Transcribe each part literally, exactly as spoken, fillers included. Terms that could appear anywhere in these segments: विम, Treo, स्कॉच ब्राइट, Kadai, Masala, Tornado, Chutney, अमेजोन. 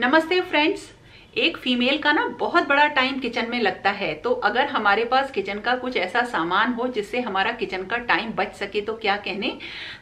नमस्ते फ्रेंड्स। एक फीमेल का ना बहुत बड़ा टाइम किचन में लगता है, तो अगर हमारे पास किचन का कुछ ऐसा सामान हो जिससे हमारा किचन का टाइम बच सके तो क्या कहने।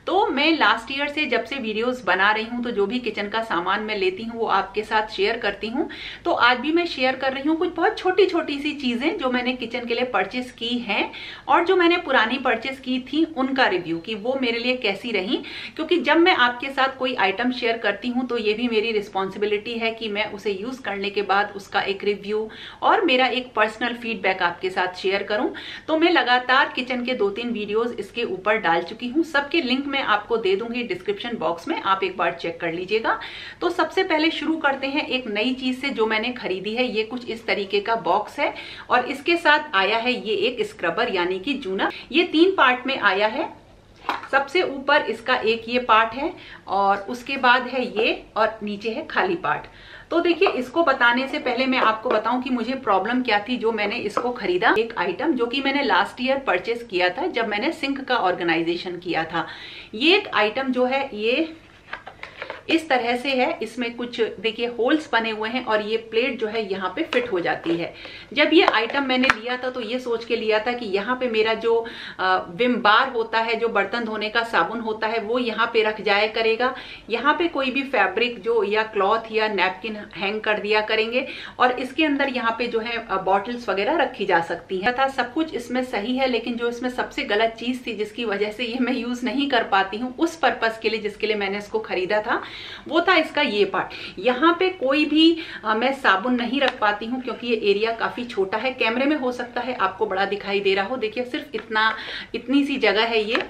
तो मैं लास्ट ईयर से जब से वीडियोस बना रही हूँ तो जो भी किचन का सामान मैं लेती हूँ वो आपके साथ शेयर करती हूँ। तो आज भी मैं शेयर कर रही हूँ कुछ बहुत छोटी छोटी सी चीज़ें जो मैंने किचन के लिए परचेस की हैं और जो मैंने पुरानी परचेस की थी उनका रिव्यू कि वो मेरे लिए कैसी रही, क्योंकि जब मैं आपके साथ कोई आइटम शेयर करती हूँ तो ये भी मेरी रिस्पॉन्सिबिलिटी है कि मैं उसे यूज़ करने के बाद उसका एक रिव्यू और मेरा एक पर्सनल फीडबैक आपके साथ शेयर करूं। तो मैं लगातार किचन के दो तीन वीडियोस इसके ऊपर डाल चुकी हूं, सबके लिंक मैं आपको दे दूंगी डिस्क्रिप्शन बॉक्स में, आप एक बार चेक कर लीजिएगा। तो सबसे पहले शुरू करते हैं एक नई चीज से जो मैंने खरीदी है। ये कुछ इस तरीके का बॉक्स है और इसके साथ आया है ये एक स्क्रबर यानी कि जूना। ये तीन पार्ट में आया है। सबसे ऊपर इसका एक ये पार्ट है और उसके बाद है ये और नीचे है खाली पार्ट। तो देखिए, इसको बताने से पहले मैं आपको बताऊं कि मुझे प्रॉब्लम क्या थी जो मैंने इसको खरीदा। एक आइटम जो कि मैंने लास्ट ईयर परचेस किया था जब मैंने सिंक का ऑर्गेनाइजेशन किया था। ये एक आइटम जो है ये इस तरह से है, इसमें कुछ देखिए होल्स बने हुए हैं और ये प्लेट जो है यहाँ पे फिट हो जाती है। जब ये आइटम मैंने लिया था तो ये सोच के लिया था कि यहाँ पे मेरा जो विम बार होता है, जो बर्तन धोने का साबुन होता है, वो यहाँ पे रख जाया करेगा। यहाँ पे कोई भी फैब्रिक जो या क्लॉथ या नैपकिन हैंग कर दिया करेंगे और इसके अंदर यहाँ पे जो है बॉटल्स वगैरह रखी जा सकती है। तथा सब कुछ इसमें सही है, लेकिन जो इसमें सबसे गलत चीज थी जिसकी वजह से ये मैं यूज नहीं कर पाती हूँ उस पर्पज के लिए जिसके लिए मैंने इसको खरीदा था, वो था इसका ये पार्ट। यहाँ पे कोई भी आ, मैं साबुन नहीं रख पाती हूँ क्योंकि ये एरिया काफी छोटा है। कैमरे में हो सकता है आपको बड़ा दिखाई दे रहा हो, देखिए सिर्फ इतना इतनी सी जगह है ये।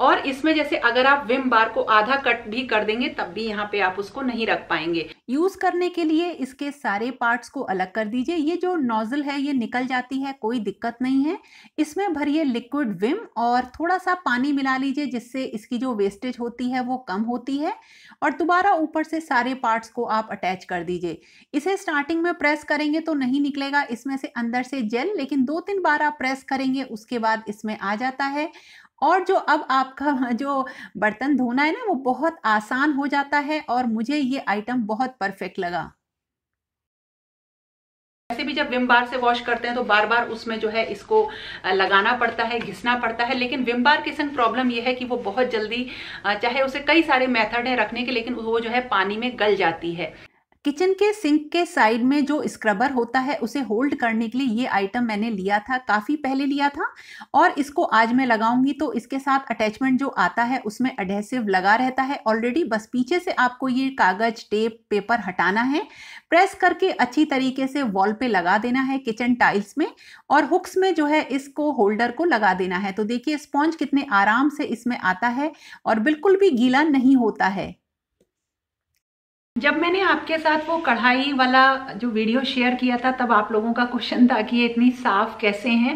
और इसमें जैसे अगर आप विम बार को आधा कट भी कर देंगे तब भी यहाँ पे आप उसको नहीं रख पाएंगे। यूज करने के लिए इसके सारे पार्ट्स को अलग कर दीजिए। ये जो नोजल है ये निकल जाती है, कोई दिक्कत नहीं है। इसमें भरिए लिक्विड विम और थोड़ा सा पानी मिला लीजिए जिससे इसकी जो वेस्टेज होती है वो कम होती है। और दोबारा ऊपर से सारे पार्ट्स को आप अटैच कर दीजिए। इसे स्टार्टिंग में प्रेस करेंगे तो नहीं निकलेगा इसमें से अंदर से जेल, लेकिन दो तीन बार आप प्रेस करेंगे उसके बाद इसमें आ जाता है। और जो अब आपका जो बर्तन धोना है ना वो बहुत आसान हो जाता है और मुझे ये आइटम बहुत परफेक्ट लगा। वैसे भी जब विम बार से वॉश करते हैं तो बार बार उसमें जो है इसको लगाना पड़ता है, घिसना पड़ता है, लेकिन विम बार के संग प्रॉब्लम यह है कि वो बहुत जल्दी, चाहे उसे कई सारे मेथड हैं रखने के, लेकिन वो जो है पानी में गल जाती है। किचन के सिंक के साइड में जो स्क्रबर होता है उसे होल्ड करने के लिए ये आइटम मैंने लिया था, काफ़ी पहले लिया था और इसको आज मैं लगाऊंगी। तो इसके साथ अटैचमेंट जो आता है उसमें एडहेसिव लगा रहता है ऑलरेडी, बस पीछे से आपको ये कागज़ टेप पेपर हटाना है, प्रेस करके अच्छी तरीके से वॉल पे लगा देना है किचन टाइल्स में और हुक्स में जो है इसको होल्डर को लगा देना है। तो देखिए स्पॉन्ज कितने आराम से इसमें आता है और बिल्कुल भी गीला नहीं होता है। जब मैंने आपके साथ वो कढ़ाई वाला जो वीडियो शेयर किया था तब आप लोगों का क्वेश्चन था कि ये इतनी साफ़ कैसे हैं,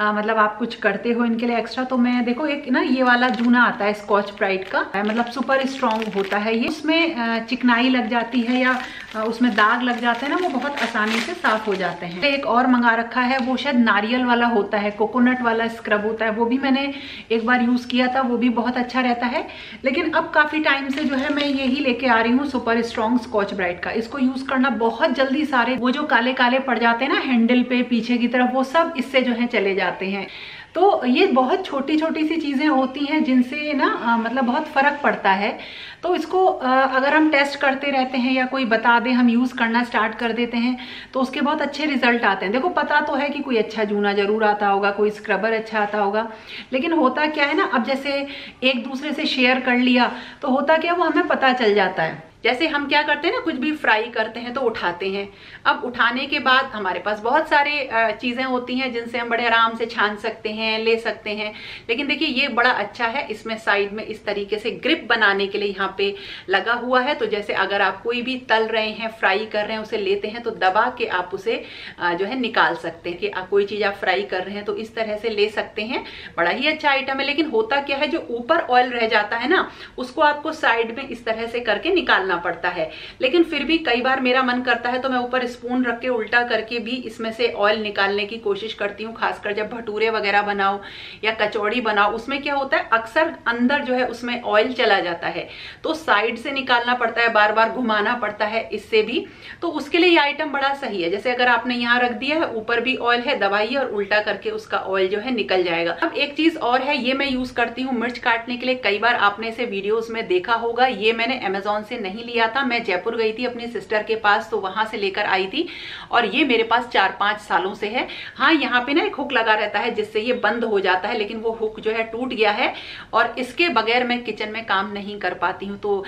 आ, मतलब आप कुछ करते हो इनके लिए एक्स्ट्रा। तो मैं देखो एक ना ये वाला जूना आता है स्कॉच ब्राइट का, मतलब सुपर स्ट्रॉन्ग होता है ये। उसमें चिकनाई लग जाती है या उसमें दाग लग जाते हैं ना, वो बहुत आसानी से साफ हो जाते हैं। एक और मंगा रखा है, वो शायद नारियल वाला होता है, कोकोनट वाला स्क्रब होता है, वो भी मैंने एक बार यूज़ किया था, वो भी बहुत अच्छा रहता है। लेकिन अब काफ़ी टाइम से जो है मैं यही लेके आ रही हूँ सुपर स्ट्रॉन्ग स्कॉच ब्राइट का। इसको यूज करना बहुत जल्दी, सारे वो जो काले काले पड़ जाते हैं ना हैंडल पे पीछे की तरफ, वो सब इससे जो है चले जाते हैं। तो ये बहुत छोटी छोटी सी चीज़ें होती हैं जिनसे ना आ, मतलब बहुत फ़र्क पड़ता है। तो इसको आ, अगर हम टेस्ट करते रहते हैं या कोई बता दे हम यूज़ करना स्टार्ट कर देते हैं तो उसके बहुत अच्छे रिजल्ट आते हैं। देखो पता तो है कि कोई अच्छा जूना ज़रूर आता होगा, कोई स्क्रबर अच्छा आता होगा, लेकिन होता क्या है ना, अब जैसे एक दूसरे से शेयर कर लिया तो होता क्या है वो हमें पता चल जाता है। जैसे हम क्या करते हैं ना, कुछ भी फ्राई करते हैं तो उठाते हैं, अब उठाने के बाद हमारे पास बहुत सारे चीज़ें होती हैं जिनसे हम बड़े आराम से छान सकते हैं, ले सकते हैं। लेकिन देखिए ये बड़ा अच्छा है, इसमें साइड में इस तरीके से ग्रिप बनाने के लिए यहाँ पे लगा हुआ है। तो जैसे अगर आप कोई भी तल रहे हैं, फ्राई कर रहे हैं, उसे लेते हैं तो दबा के आप उसे जो है निकाल सकते हैं। कि आप कोई चीज़ आप फ्राई कर रहे हैं तो इस तरह से ले सकते हैं, बड़ा ही अच्छा आइटम है। लेकिन होता क्या है जो ऊपर ऑयल रह जाता है ना उसको आपको साइड में इस तरह से करके निकालना करना पड़ता है। लेकिन फिर भी कई बार मेरा मन करता है तो मैं ऊपर स्पून रख के उल्टा करके भी इसमें से ऑयल निकालने की कोशिश करती हूँ, खासकर जब भटूरे वगैरह बनाओ या कचौड़ी बनाओ, उसमें क्या होता है अक्सर अंदर जो है उसमें ऑयल चला जाता है, तो साइड से निकालना पड़ता है, बार बार घुमाना पड़ता है इससे भी। तो उसके लिए ये आइटम बड़ा सही है, जैसे अगर आपने यहाँ रख दिया है, ऊपर भी ऑयल है, दबाइए और उल्टा करके उसका ऑयल जो है निकल जाएगा। अब एक चीज और है, ये मैं यूज करती हूँ मिर्च काटने के लिए, कई बार आपने इसे वीडियोस में देखा होगा। ये मैंने अमेजोन से नहीं लिया था, मैं जयपुर गई थी अपनी सिस्टर के पास तो वहां से लेकर आई थी, और ये मेरे पास चार पांच सालों से है। हाँ, यहाँ पे ना एक हुक लगा रहता है जिससे ये बंद हो जाता है, लेकिन वो हुक जो है टूट गया है और इसके बगैर मैं किचन में काम नहीं कर पाती हूँ। तो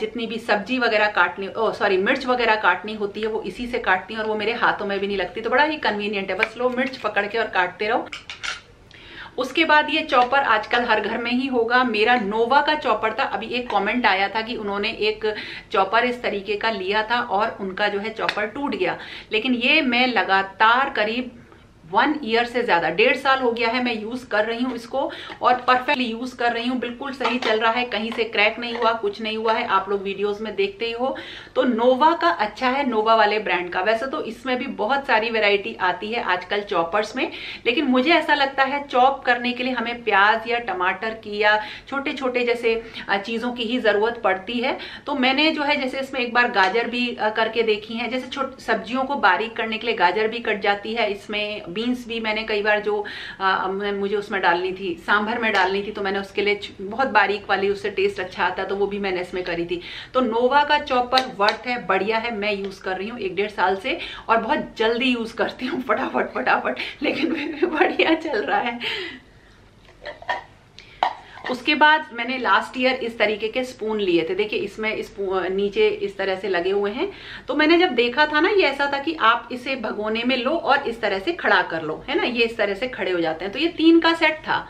जितनी भी सब्जी वगैरह काटनी, सॉरी मिर्च वगैरह काटनी होती है, वो इसी से काटती हूँ और वो मेरे हाथों में भी नहीं लगती, तो बड़ा ही कन्वीनियंट है। बस लो, मिर्च पकड़ के और काटते रहो। उसके बाद ये चॉपर आजकल हर घर में ही होगा। मेरा नोवा का चॉपर था, अभी एक कमेंट आया था कि उन्होंने एक चॉपर इस तरीके का लिया था और उनका जो है चॉपर टूट गया, लेकिन ये मैं लगातार करीब वन ईयर से ज्यादा, डेढ़ साल हो गया है मैं यूज कर रही हूँ इसको, और परफेक्टली यूज कर रही हूँ, बिल्कुल सही चल रहा है, कहीं से क्रैक नहीं हुआ, कुछ नहीं हुआ है, आप लोग वीडियोस में देखते ही हो। तो नोवा का अच्छा है, नोवा वाले ब्रांड का। वैसे तो इसमें भी बहुत सारी वेराइटी आती है आजकल चॉपर्स में, लेकिन मुझे ऐसा लगता है चॉप करने के लिए हमें प्याज या टमाटर की या छोटे छोटे जैसे चीजों की ही जरूरत पड़ती है। तो मैंने जो है जैसे इसमें एक बार गाजर भी करके देखी है, जैसे सब्जियों को बारीक करने के लिए गाजर भी कट जाती है, इसमें बीन्स भी मैंने कई बार जो आ, मुझे उसमें डालनी थी, सांभर में डालनी थी, तो मैंने उसके लिए बहुत बारीक वाली, उससे टेस्ट अच्छा आता, तो वो भी मैंने इसमें करी थी। तो नोवा का चॉपर वर्थ है, बढ़िया है, मैं यूज कर रही हूँ एक डेढ़ साल से और बहुत जल्दी यूज करती हूँ, फटाफट फटाफट, लेकिन बढ़िया चल रहा है। उसके बाद मैंने लास्ट ईयर इस तरीके के स्पून लिए थे, देखिए इसमें स्पून नीचे इस तरह से लगे हुए हैं। तो मैंने जब देखा था ना, ये ऐसा था कि आप इसे भगोने में लो और इस तरह से खड़ा कर लो, है ना, ये इस तरह से खड़े हो जाते हैं। तो ये तीन का सेट था,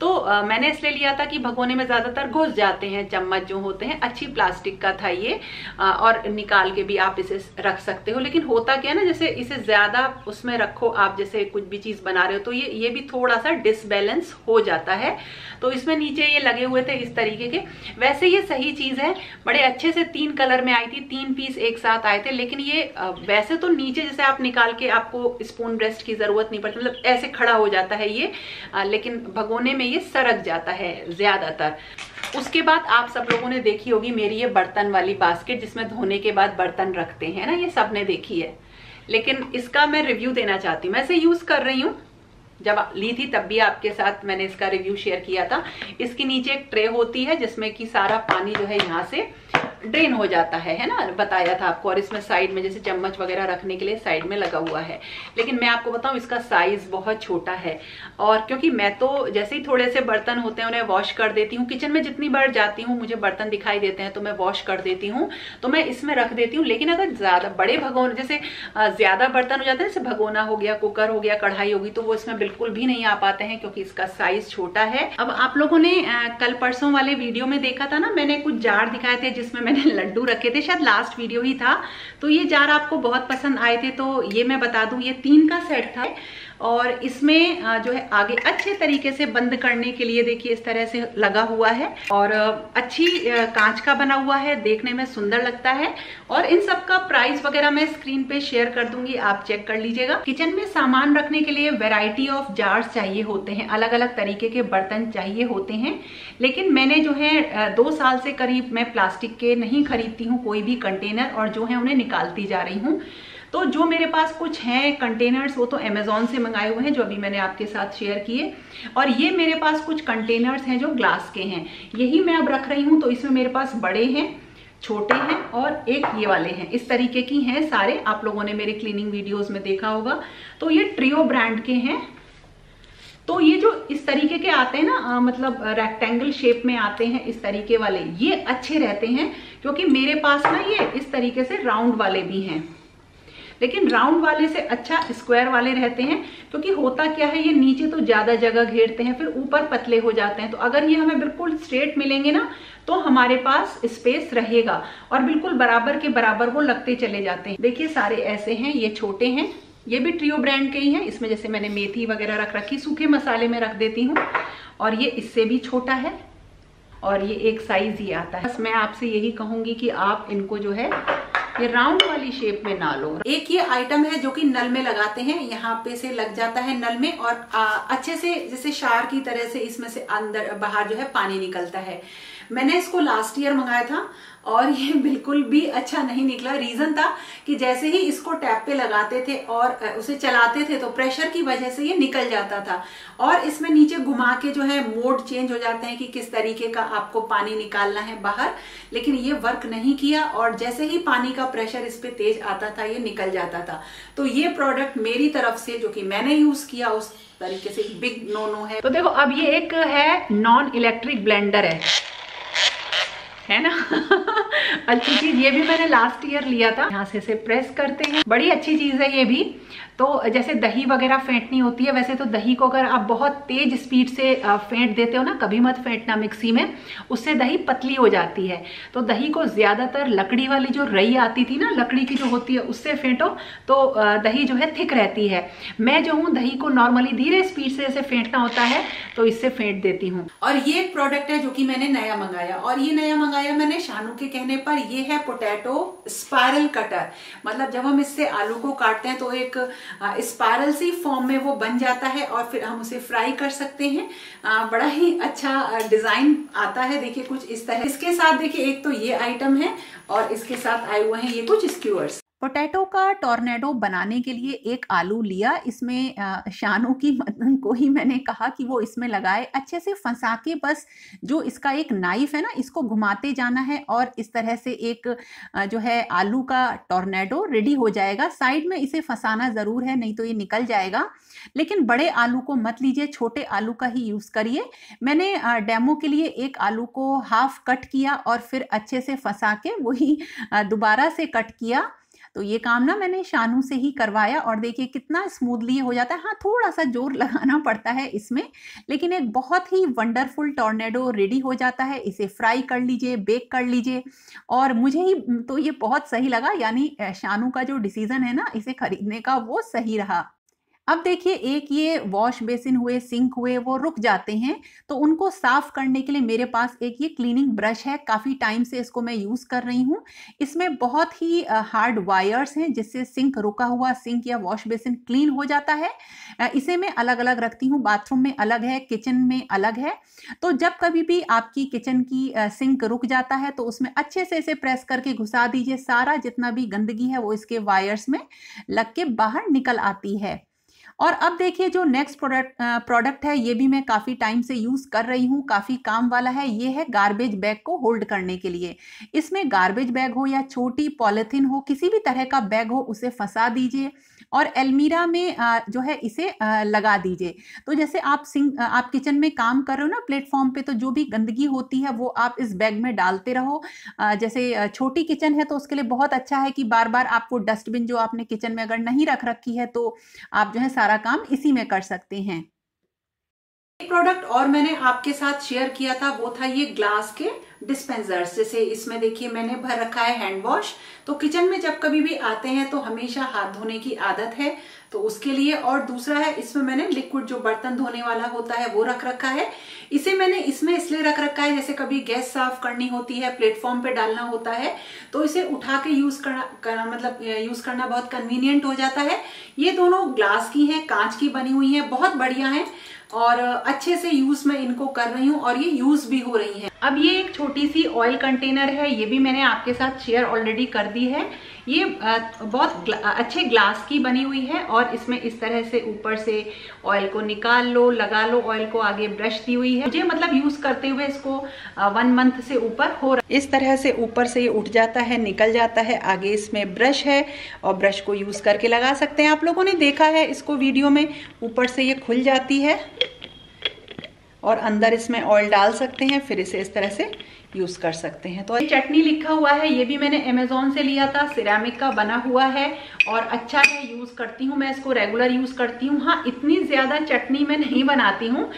तो आ, मैंने इसलिए लिया था कि भगोने में ज्यादातर घुस जाते हैं चम्मच जो होते हैं। अच्छी प्लास्टिक का था ये, आ, और निकाल के भी आप इसे रख सकते हो, लेकिन होता क्या है ना, जैसे इसे ज्यादा उसमें रखो आप, जैसे कुछ भी चीज बना रहे हो, तो ये ये भी थोड़ा सा डिसबैलेंस हो जाता है। तो इसमें नीचे ये लगे हुए थे इस तरीके के। वैसे ये सही चीज है, बड़े अच्छे से तीन कलर में आई थी, तीन पीस एक साथ आए थे, लेकिन ये आ, वैसे तो नीचे जैसे आप निकाल के आपको स्पून ब्रेस्ट की जरूरत नहीं पड़ती, मतलब ऐसे खड़ा हो जाता है ये, आ, लेकिन भगोने में ये सरक जाता है ज्यादातर। उसके बाद आप सब लोगों ने देखी होगी मेरी ये बर्तन वाली बास्केट, जिसमें धोने के बाद बर्तन रखते हैं ना, ये सबने देखी है, लेकिन इसका मैं रिव्यू देना चाहती हूँ। मैं इसे यूज कर रही हूँ, जब ली थी तब भी आपके साथ मैंने इसका रिव्यू शेयर किया था। इसके नीचे एक ट्रे होती है जिसमें कि सारा पानी जो है यहाँ से ड्रेन हो जाता है, है ना, बताया था आपको। और इसमें साइड में जैसे चम्मच वगैरह रखने के लिए साइड में लगा हुआ है, लेकिन मैं आपको बताऊं इसका साइज बहुत छोटा है, और क्योंकि मैं तो जैसे ही थोड़े से बर्तन होते हैं उन्हें वॉश कर देती हूँ, किचन में जितनी बार जाती हूँ मुझे बर्तन दिखाई देते हैं तो मैं वॉश कर देती हूँ, तो मैं इसमें रख देती हूँ। लेकिन अगर ज्यादा बड़े भगोने, जैसे ज्यादा बर्तन हो जाते हैं, जैसे भगोना हो गया, कुकर हो गया, कढ़ाई होगी, तो वो इसमें बिल्कुल भी नहीं आ पाते हैं क्योंकि इसका साइज छोटा है। अब आप लोगों ने कल परसों वाले वीडियो में देखा था ना, मैंने कुछ जार दिखाए थे जिसमें मैंने लड्डू रखे थे, शायद लास्ट वीडियो ही था, तो ये जार आपको बहुत पसंद आए थे। तो ये मैं बता दूं, ये तीन का सेट था और इसमें जो है आगे अच्छे तरीके से बंद करने के लिए देखिए इस तरह से लगा हुआ है, और अच्छी कांच का बना हुआ है, देखने में सुंदर लगता है। और इन सब का प्राइस वगैरह मैं स्क्रीन पे शेयर कर दूंगी, आप चेक कर लीजिएगा। किचन में सामान रखने के लिए वैरायटी ऑफ जार्स चाहिए होते हैं, अलग अलग तरीके के बर्तन चाहिए होते हैं, लेकिन मैंने जो है दो साल से करीब मैं प्लास्टिक के नहीं खरीदती हूँ कोई भी कंटेनर, और जो है उन्हें निकालती जा रही हूँ। तो जो मेरे पास कुछ हैं कंटेनर्स, वो तो अमेजोन से मंगाए हुए हैं जो अभी मैंने आपके साथ शेयर किए, और ये मेरे पास कुछ कंटेनर्स हैं जो ग्लास के हैं, यही मैं अब रख रही हूँ। तो इसमें मेरे पास बड़े हैं, छोटे हैं और एक ये वाले हैं, इस तरीके की हैं सारे, आप लोगों ने मेरे क्लीनिंग वीडियोस में देखा होगा। तो ये ट्रियो ब्रांड के हैं। तो ये जो इस तरीके के आते हैं ना, आ, मतलब रेक्टेंगल शेप में आते हैं इस तरीके वाले, ये अच्छे रहते हैं, क्योंकि मेरे पास ना ये इस तरीके से राउंड वाले भी हैं, लेकिन राउंड वाले से अच्छा स्क्वायर वाले रहते हैं, क्योंकि होता क्या है ये नीचे तो ज्यादा जगह घेरते हैं, फिर ऊपर पतले हो जाते हैं। तो अगर ये हमें बिल्कुल स्ट्रेट मिलेंगे ना, तो हमारे पास स्पेस रहेगा और बिल्कुल बराबर के बराबर वो लगते चले जाते हैं। देखिए सारे ऐसे हैं, ये छोटे हैं, ये भी ट्रियो ब्रांड के ही हैं। इसमें जैसे मैंने मेथी वगैरह रख रखी, सूखे मसाले में रख देती हूँ, और ये इससे भी छोटा है और ये एक साइज ही आता है। बस मैं आपसे यही कहूंगी कि आप इनको जो है ये राउंड वाली शेप में ना लो। एक ये आइटम है जो कि नल में लगाते हैं, यहाँ पे से लग जाता है नल में और आ, अच्छे से जैसे शार की तरह से इसमें से अंदर बाहर जो है पानी निकलता है। मैंने इसको लास्ट ईयर मंगाया था और ये बिल्कुल भी अच्छा नहीं निकला। रीजन था कि जैसे ही इसको टैप पे लगाते थे और उसे चलाते थे तो प्रेशर की वजह से ये निकल जाता था और इसमें नीचे घुमा के जो है मोड चेंज हो जाते हैं कि किस तरीके का आपको पानी निकालना है बाहर, लेकिन ये वर्क नहीं किया और जैसे ही पानी का प्रेशर इस पे तेज आता था ये निकल जाता था। तो ये प्रोडक्ट मेरी तरफ से जो कि मैंने यूज किया उस तरीके से बिग नो नो है। तो देखो अब ये एक है नॉन इलेक्ट्रिक ब्लेंडर है है ना अच्छी चीज। ये भी मैंने लास्ट ईयर लिया था। यहाँ से इसे प्रेस करते हैं, बड़ी अच्छी चीज है ये भी। तो जैसे दही वगैरह फेंटनी होती है, वैसे तो दही को अगर आप बहुत तेज स्पीड से फेंट देते हो ना, कभी मत फेंटना मिक्सी में, उससे दही पतली हो जाती है। तो दही को ज्यादातर लकड़ी वाली जो रई आती थी ना, लकड़ी की जो होती है, उससे फेंटो तो दही जो है थिक रहती है। मैं जो हूँ दही को नॉर्मली धीरे स्पीड से जैसे फेंटना होता है तो इससे फेंट देती हूँ। और ये एक प्रोडक्ट है जो कि मैंने नया मंगाया और ये नया मंगाया मैंने शानू के कहने पर। ये है पोटैटो स्पायरल कटर। मतलब जब हम इससे आलू को काटते हैं तो एक स्पायरल सी फॉर्म में वो बन जाता है और फिर हम उसे फ्राई कर सकते हैं। आ, बड़ा ही अच्छा डिजाइन आता है। देखिए कुछ इस तरह इसके साथ। देखिए एक तो ये आइटम है और इसके साथ आए हुए हैं ये कुछ स्क्यूअर्स। पोटैटो का टॉर्नेडो बनाने के लिए एक आलू लिया। इसमें शानू की मदद को ही मैंने कहा कि वो इसमें लगाए, अच्छे से फंसा के। बस जो इसका एक नाइफ है ना, इसको घुमाते जाना है और इस तरह से एक जो है आलू का टॉर्नेडो रेडी हो जाएगा। साइड में इसे फंसाना ज़रूर है, नहीं तो ये निकल जाएगा। लेकिन बड़े आलू को मत लीजिए, छोटे आलू का ही यूज़ करिए। मैंने डेमो के लिए एक आलू को हाफ कट किया और फिर अच्छे से फंसा के वही दोबारा से कट किया। तो ये काम ना मैंने शानू से ही करवाया और देखिए कितना स्मूथली हो जाता है। हाँ, थोड़ा सा जोर लगाना पड़ता है इसमें, लेकिन एक बहुत ही वंडरफुल टॉर्नेडो रेडी हो जाता है। इसे फ्राई कर लीजिए, बेक कर लीजिए। और मुझे ही तो ये बहुत सही लगा, यानी शानू का जो डिसीजन है ना इसे खरीदने का, वो सही रहा। अब देखिए एक ये वॉश बेसिन हुए, सिंक हुए, वो रुक जाते हैं तो उनको साफ़ करने के लिए मेरे पास एक ये क्लीनिंग ब्रश है। काफ़ी टाइम से इसको मैं यूज़ कर रही हूँ। इसमें बहुत ही हार्ड वायर्स हैं जिससे सिंक, रुका हुआ सिंक या वॉश बेसिन क्लीन हो जाता है। इसे मैं अलग अलग रखती हूँ, बाथरूम में अलग है, किचन में अलग है। तो जब कभी भी आपकी किचन की सिंक रुक जाता है तो उसमें अच्छे से इसे प्रेस करके घुसा दीजिए। सारा जितना भी गंदगी है वो इसके वायर्स में लग के बाहर निकल आती है। और अब देखिए जो नेक्स्ट प्रोडक्ट प्रोडक्ट है, ये भी मैं काफ़ी टाइम से यूज़ कर रही हूँ, काफ़ी काम वाला है। ये है गार्बेज बैग को होल्ड करने के लिए। इसमें गार्बेज बैग हो या छोटी पॉलीथीन हो, किसी भी तरह का बैग हो, उसे फंसा दीजिए और अलमीरा में जो है इसे लगा दीजिए। तो जैसे आप सिंक आप किचन में काम कर रहे हो ना प्लेटफॉर्म पे, तो जो भी गंदगी होती है वो आप इस बैग में डालते रहो। जैसे छोटी किचन है तो उसके लिए बहुत अच्छा है कि बार बार आपको डस्टबिन जो आपने किचन में अगर नहीं रख रखी है तो आप जो है सारा काम इसी में कर सकते हैं। एक प्रोडक्ट और मैंने आपके साथ शेयर किया था, वो था ये ग्लास के डिस्पेंसर्स। जैसे इसमें देखिए मैंने भर रखा है हैंड वॉश। तो किचन में जब कभी भी आते हैं तो हमेशा हाथ धोने की आदत है तो उसके लिए। और दूसरा है इसमें मैंने लिक्विड जो बर्तन धोने वाला होता है वो रख रखा है। इसे मैंने इसमें इसलिए रख रखा है जैसे कभी गैस साफ करनी होती है, प्लेटफॉर्म पे डालना होता है तो इसे उठा के यूज करना कर, मतलब यूज करना बहुत कन्वीनियंट हो जाता है। ये दोनों ग्लास की है, कांच की बनी हुई है, बहुत बढ़िया है और अच्छे से यूज मैं इनको कर रही हूँ और ये यूज भी हो रही है। अब ये एक छोटी सी ऑयल कंटेनर है, ये भी मैंने आपके साथ शेयर ऑलरेडी कर दी है। ये बहुत ग्ला, अच्छे ग्लास की बनी हुई है और इसमें इस तरह से ऊपर से ऑयल को निकाल लो, लगा लो। ऑयल को आगे ब्रश दी हुई है। मुझे मतलब यूज करते हुए इसको वन मंथ से ऊपर हो रहा है। इस तरह से ऊपर से ये उठ जाता है, निकल जाता है। आगे इसमें ब्रश है और ब्रश को यूज करके लगा सकते हैं। आप लोगों ने देखा है इसको वीडियो में, ऊपर से ये खुल जाती है और अंदर इसमें ऑयल डाल सकते हैं, फिर इसे इस तरह से यूज़ कर सकते हैं। तो चटनी लिखा हुआ है, ये भी मैंने अमेज़ोन से लिया था, सिरेमिक का बना हुआ है और अच्छा है, यूज़ करती हूँ मैं इसको, रेगुलर यूज़ करती हूँ। हाँ, इतनी ज़्यादा चटनी मैं नहीं बनाती हूँ,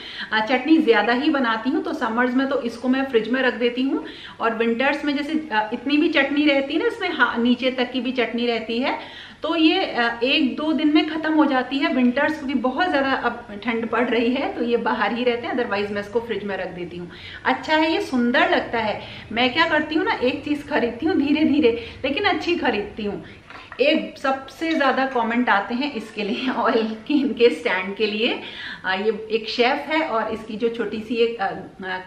चटनी ज़्यादा ही बनाती हूँ, तो समर्स में तो इसको मैं फ्रिज में रख देती हूँ और विंटर्स में जैसे इतनी भी चटनी रहती है ना इसमें, हाँ नीचे तक की भी चटनी रहती है, तो ये एक दो दिन में ख़त्म हो जाती है। विंटर्स भी बहुत ज़्यादा अब ठंड पड़ रही है तो ये बाहर ही रहते हैं, अदरवाइज़ मैं इसको फ्रिज में रख देती हूँ। अच्छा है, ये सुंदर लगता है। मैं क्या करती हूँ ना, एक चीज़ खरीदती हूँ धीरे धीरे, लेकिन अच्छी खरीदती हूँ। एक सबसे ज़्यादा कमेंट आते हैं इसके लिए, ऑयल की इनके स्टैंड के लिए। ये एक शेफ़ है और इसकी जो छोटी सी एक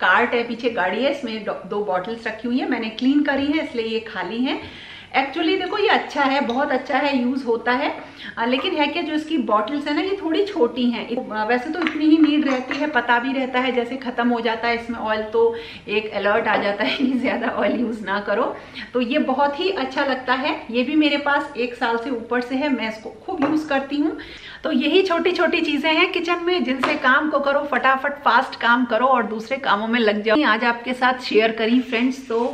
कार्ट है, पीछे गाड़ी है, इसमें दो बॉटल्स रखी हुई है, मैंने क्लीन करी है इसलिए ये खाली हैं। एक्चुअली देखो ये अच्छा है, बहुत अच्छा है, यूज़ होता है, आ, लेकिन है क्या, जो इसकी बॉटल्स है ना ये थोड़ी छोटी हैं, वैसे तो इतनी ही नीड रहती है, पता भी रहता है जैसे ख़त्म हो जाता है इसमें ऑयल तो एक अलर्ट आ जाता है कि ज़्यादा ऑयल यूज़ ना करो। तो ये बहुत ही अच्छा लगता है, ये भी मेरे पास एक साल से ऊपर से है, मैं इसको खूब यूज़ करती हूँ। तो यही छोटी छोटी चीज़ें हैं किचन में जिनसे काम को करो, फटाफट फास्ट काम करो और दूसरे कामों में लग जाओ। आज आपके साथ शेयर करी फ्रेंड्स, तो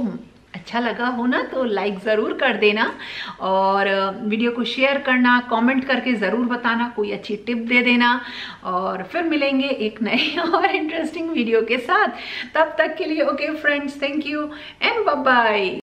अच्छा लगा हो ना तो लाइक ज़रूर कर देना और वीडियो को शेयर करना, कमेंट करके ज़रूर बताना, कोई अच्छी टिप दे देना। और फिर मिलेंगे एक नए और इंटरेस्टिंग वीडियो के साथ, तब तक के लिए okay friends, thank you and bye bye.